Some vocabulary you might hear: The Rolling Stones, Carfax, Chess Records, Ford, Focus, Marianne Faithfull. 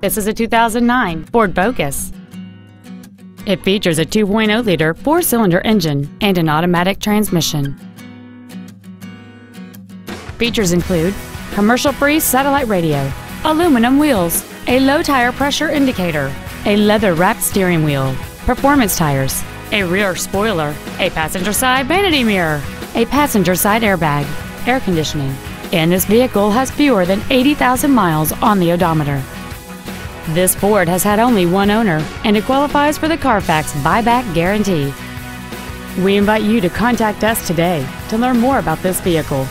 This is a 2009 Ford Focus. It features a 2.0-liter four-cylinder engine and an automatic transmission. Features include commercial-free satellite radio, aluminum wheels, a low tire pressure indicator, a leather-wrapped steering wheel, performance tires, a rear spoiler, a passenger side vanity mirror, a passenger side airbag, air conditioning, and this vehicle has fewer than 80,000 miles on the odometer. This Ford has had only one owner, and it qualifies for the Carfax buyback guarantee. We invite you to contact us today to learn more about this vehicle.